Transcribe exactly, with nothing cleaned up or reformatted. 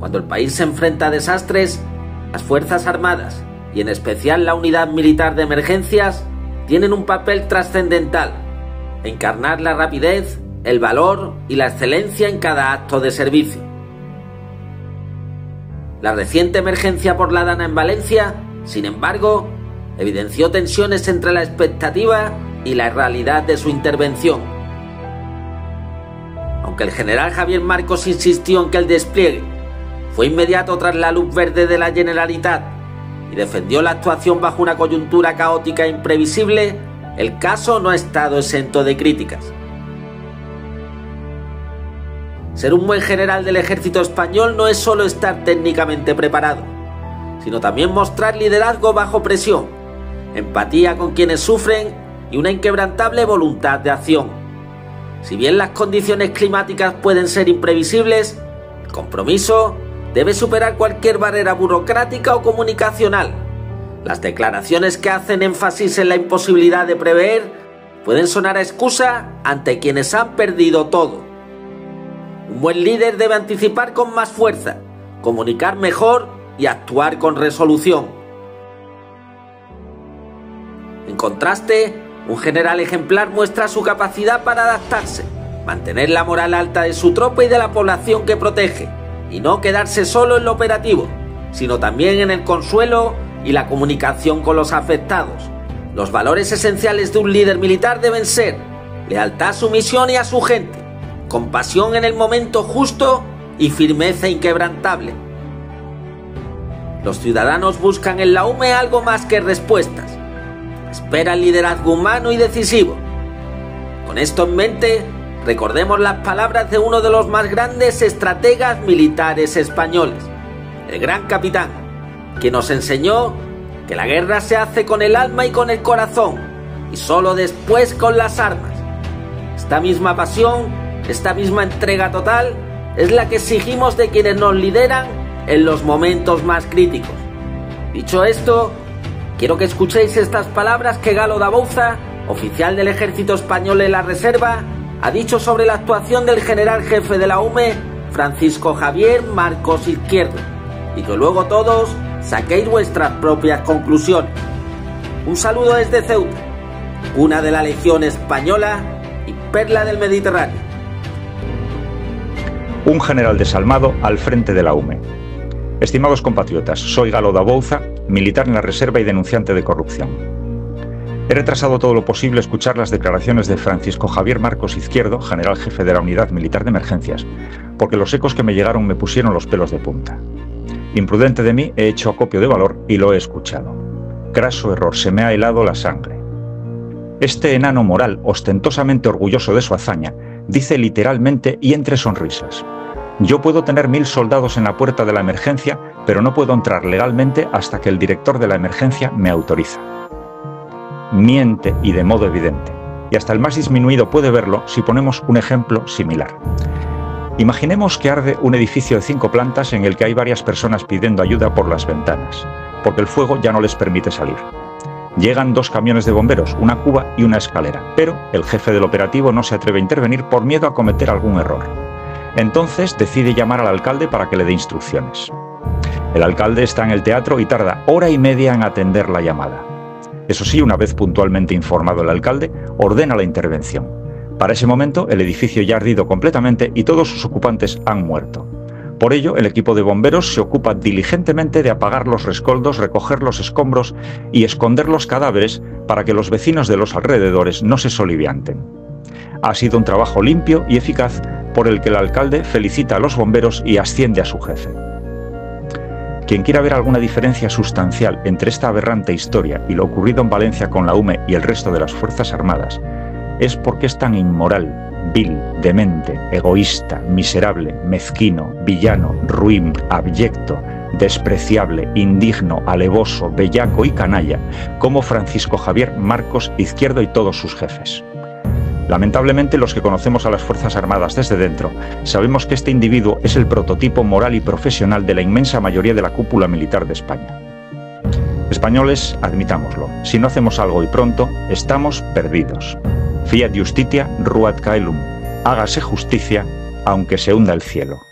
Cuando el país se enfrenta a desastres, las Fuerzas Armadas, y en especial la Unidad Militar de Emergencias, tienen un papel trascendental: encarnar la rapidez, el valor y la excelencia en cada acto de servicio. La reciente emergencia por la DANA en Valencia, sin embargo, evidenció tensiones entre la expectativa y la realidad de su intervención. Aunque el general Javier Marcos insistió en que el despliegue fue inmediato tras la luz verde de la Generalitat y defendió la actuación bajo una coyuntura caótica e imprevisible, el caso no ha estado exento de críticas. Ser un buen general del ejército español no es solo estar técnicamente preparado, sino también mostrar liderazgo bajo presión, empatía con quienes sufren y una inquebrantable voluntad de acción. Si bien las condiciones climáticas pueden ser imprevisibles, el compromiso debe superar cualquier barrera burocrática o comunicacional. Las declaraciones que hacen énfasis en la imposibilidad de prever pueden sonar a excusa ante quienes han perdido todo. Un buen líder debe anticipar con más fuerza, comunicar mejor y actuar con resolución. En contraste, un general ejemplar muestra su capacidad para adaptarse, mantener la moral alta de su tropa y de la población que protege, y no quedarse solo en lo operativo, sino también en el consuelo y la comunicación con los afectados. Los valores esenciales de un líder militar deben ser lealtad a su misión y a su gente, compasión en el momento justo y firmeza inquebrantable. Los ciudadanos buscan en la U M E algo más que respuestas. Esperan liderazgo humano y decisivo. Con esto en mente, recordemos las palabras de uno de los más grandes estrategas militares españoles, el gran capitán, que nos enseñó que la guerra se hace con el alma y con el corazón, y solo después con las armas. Esta misma pasión, esta misma entrega total, es la que exigimos de quienes nos lideran en los momentos más críticos. Dicho esto, quiero que escuchéis estas palabras que Galo Dabouza, oficial del Ejército Español en la Reserva, ha dicho sobre la actuación del general jefe de la U M E, Francisco Javier Marcos Izquierdo, y que luego todos saquéis vuestras propias conclusiones. Un saludo desde Ceuta, cuna de la Legión Española y perla del Mediterráneo. Un general desalmado al frente de la U M E. Estimados compatriotas, soy Galo Dabouza, militar en la Reserva y denunciante de corrupción. He retrasado todo lo posible escuchar las declaraciones de Francisco Javier Marcos Izquierdo, general jefe de la Unidad Militar de Emergencias, porque los ecos que me llegaron me pusieron los pelos de punta. Imprudente de mí, he hecho acopio de valor y lo he escuchado. Craso error, se me ha helado la sangre. Este enano moral, ostentosamente orgulloso de su hazaña, dice literalmente y entre sonrisas: yo puedo tener mil soldados en la puerta de la emergencia, pero no puedo entrar legalmente hasta que el director de la emergencia me autoriza. Miente, y de modo evidente, y hasta el más disminuido puede verlo si ponemos un ejemplo similar. Imaginemos que arde un edificio de cinco plantas en el que hay varias personas pidiendo ayuda por las ventanas, porque el fuego ya no les permite salir. Llegan dos camiones de bomberos, una cuba y una escalera, pero el jefe del operativo no se atreve a intervenir por miedo a cometer algún error. Entonces decide llamar al alcalde para que le dé instrucciones. El alcalde está en el teatro y tarda hora y media en atender la llamada. Eso sí, una vez puntualmente informado el alcalde, ordena la intervención. Para ese momento, el edificio ya ha ardido completamente y todos sus ocupantes han muerto. Por ello, el equipo de bomberos se ocupa diligentemente de apagar los rescoldos, recoger los escombros y esconder los cadáveres para que los vecinos de los alrededores no se solivianten. Ha sido un trabajo limpio y eficaz, por el que el alcalde felicita a los bomberos y asciende a su jefe. Quien quiera ver alguna diferencia sustancial entre esta aberrante historia y lo ocurrido en Valencia con la U M E y el resto de las Fuerzas Armadas, es porque es tan inmoral, vil, demente, egoísta, miserable, mezquino, villano, ruin, abyecto, despreciable, indigno, alevoso, bellaco y canalla como Francisco Javier Marcos Izquierdo y todos sus jefes. Lamentablemente, los que conocemos a las Fuerzas Armadas desde dentro, sabemos que este individuo es el prototipo moral y profesional de la inmensa mayoría de la cúpula militar de España. Españoles, admitámoslo, si no hacemos algo y pronto, estamos perdidos. Fiat justitia, ruat caelum. Hágase justicia, aunque se hunda el cielo.